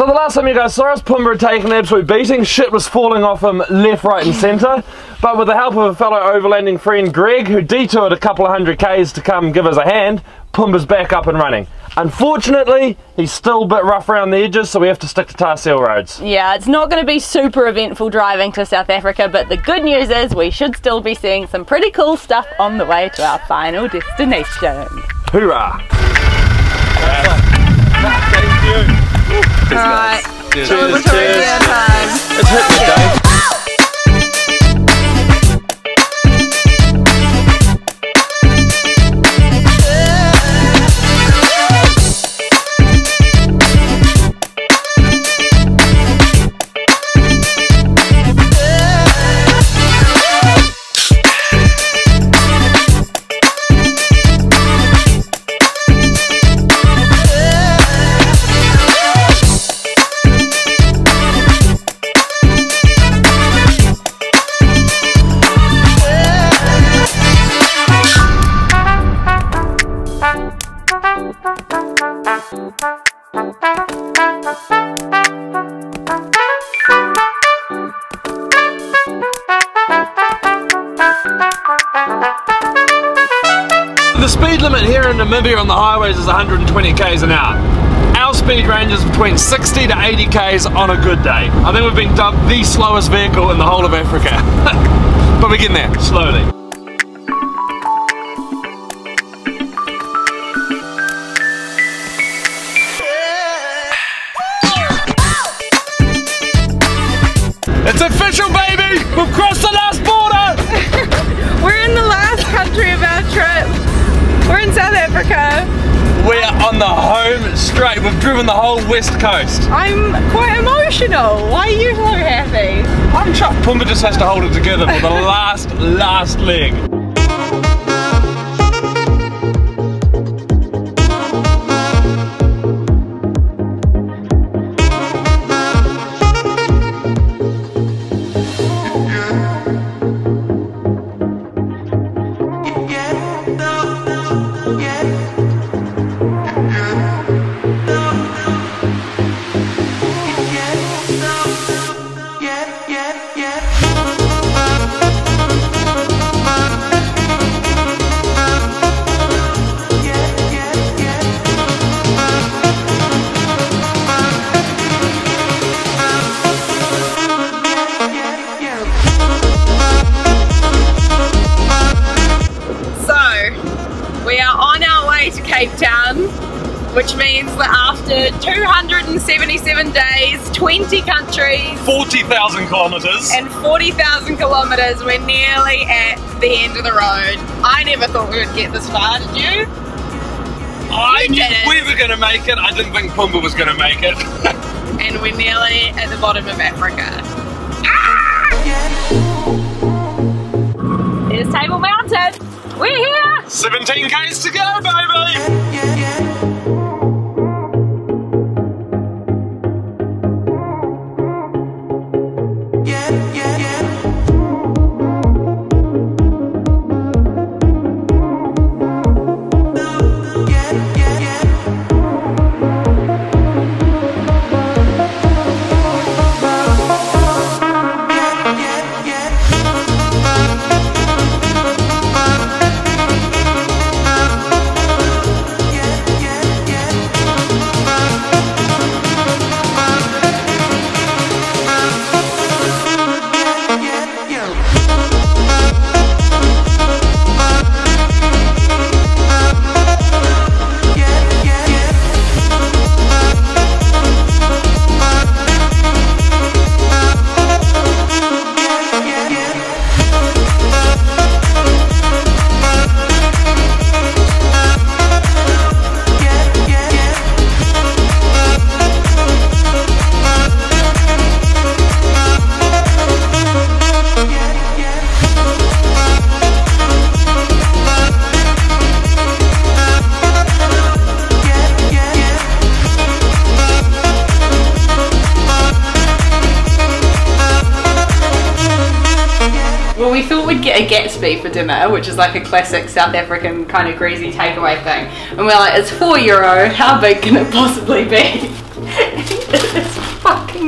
So the last time you guys saw us, Pumba had taken an absolute beating. Shit was falling off him left, right and centre. But with the help of a fellow overlanding friend Greg, who detoured a couple of hundred k's to come give us a hand, Pumba's back up and running. Unfortunately, he's still a bit rough around the edges, so we have to stick to tar seal roads. Yeah, it's not going to be super eventful driving to South Africa, but the good news is we should still be seeing some pretty cool stuff on the way to our final destination. Hoorah! All right, cheers. Cheers. Cheers. Cheers. The speed limit here in Namibia on the highways is 120 k's an hour. Our speed ranges between 60 to 80 k's on a good day. I think we've been dubbed the slowest vehicle in the whole of Africa. But we're getting there, slowly. It's official, baby! We've crossed the last border! We're in the last country of our trip. We're in South Africa. We're on the home straight. We've driven the whole west coast. I'm quite emotional. Why are you so happy? I'm chuffed. Pumba just has to hold it together for the last leg. Cape Town, which means that after 277 days, 20 countries, 40,000 kilometres and 40,000 kilometres, we're nearly at the end of the road. I never thought we would get this far, did you? I knew we were going to make it. I didn't think Pumba was going to make it. And we're nearly at the bottom of Africa. Ah! There's Table Mountain. We're here! 17 k's to go, baby! A Gatsby for dinner, which is like a classic South African kind of greasy takeaway thing, and we're like, it's €4, how big can it possibly be?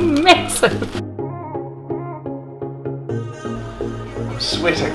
massive. I'm sweating.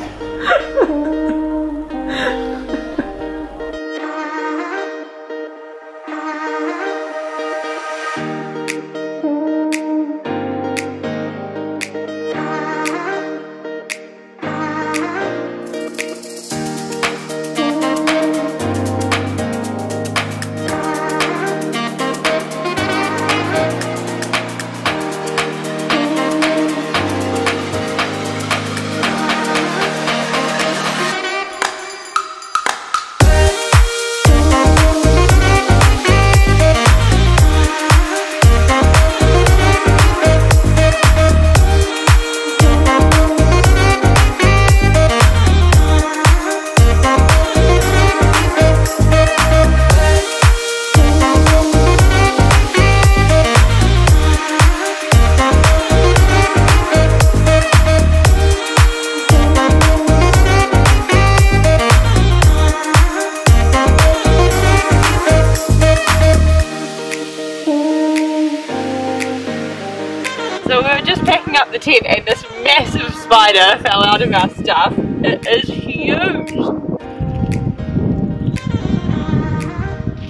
And this massive spider fell out of our stuff. It is huge.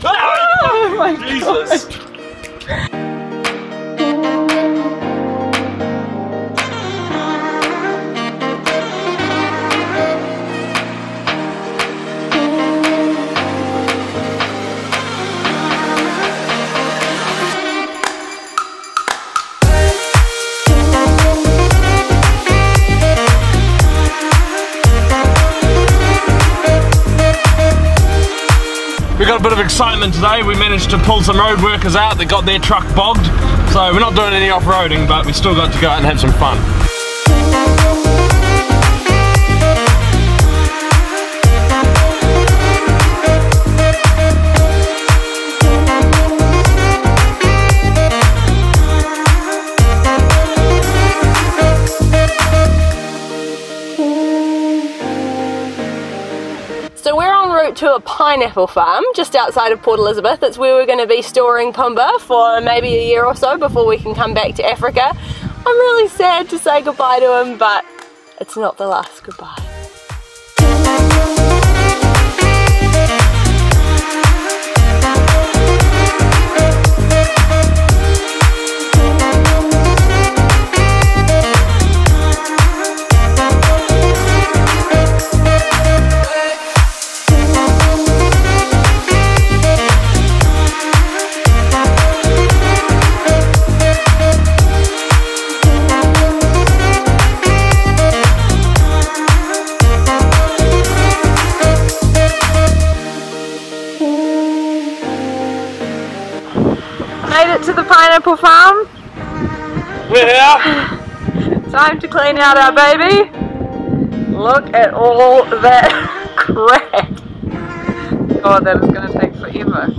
Oh my Jesus. God. A bit of excitement today. We managed to pull some road workers out that got their truck bogged, so we're not doing any off-roading, but we still got to go out and have some fun. To a pineapple farm just outside of Port Elizabeth. That's where we're going to be storing Pumba for maybe a year or so before we can come back to Africa. I'm really sad to say goodbye to him, but it's not the last goodbye. To the pineapple farm. We're here. Time to clean out our baby. Look at all that crap. God, that is going to take forever.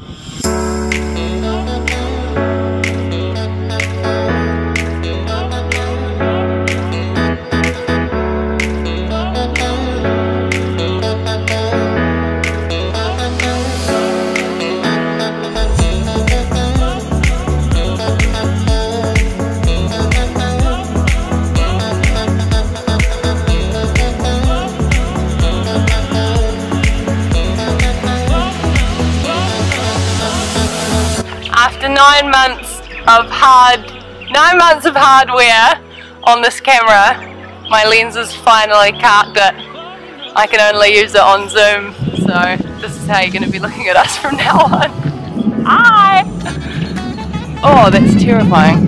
After 9 months of 9 months of hardware on this camera, my lens is finally carped it. I can only use it on Zoom, so this is how you're going to be looking at us from now on. Hi! Oh, that's terrifying.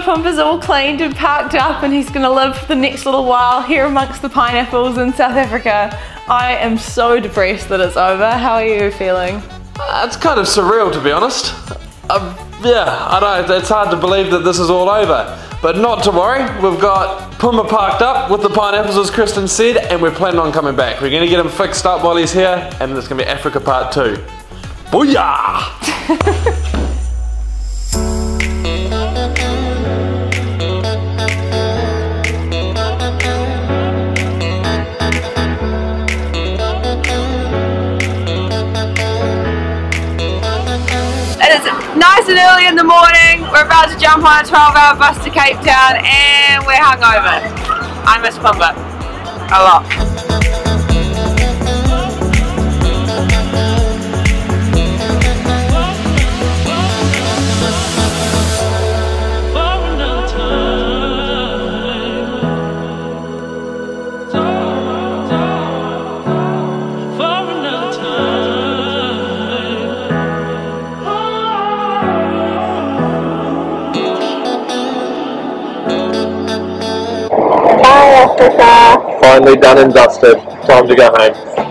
Pumba's all cleaned and parked up, and he's gonna live for the next little while here amongst the pineapples in South Africa. I am so depressed that it's over. How are you feeling? It's kind of surreal, to be honest. Yeah, I know, it's hard to believe that this is all over. But not to worry, we've got Pumba parked up with the pineapples, as Kristen said, and we're planning on coming back. We're gonna get him fixed up while he's here, and it's gonna be Africa Part 2. Booyah! nice and early in the morning. We're about to jump on a 12-hour bus to Cape Town and we're hungover. I miss Pumba a lot. Finally done and dusted. Time to go home.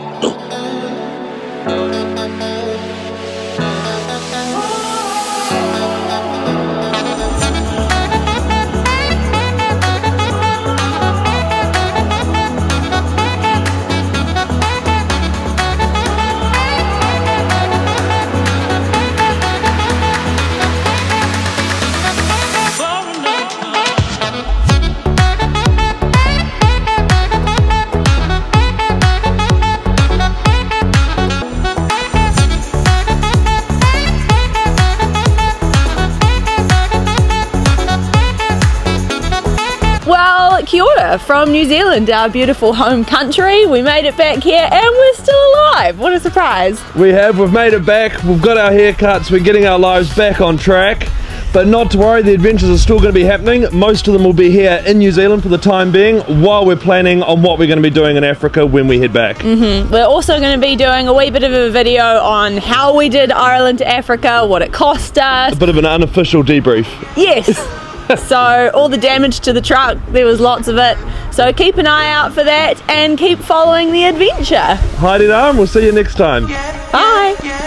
Kia ora from New Zealand, our beautiful home country. We made it back here and we're still alive. What a surprise. We've made it back, we've got our haircuts, we're getting our lives back on track. But not to worry, the adventures are still going to be happening. Most of them will be here in New Zealand for the time being, while we're planning on what we're going to be doing in Africa when we head back. We're also going to be doing a wee bit of a video on how we did Ireland to Africa, what it cost us. A bit of an unofficial debrief. Yes. So all the damage to the truck, there was lots of it. So keep an eye out for that and keep following the adventure. Heidi Darm, we'll see you next time. Bye.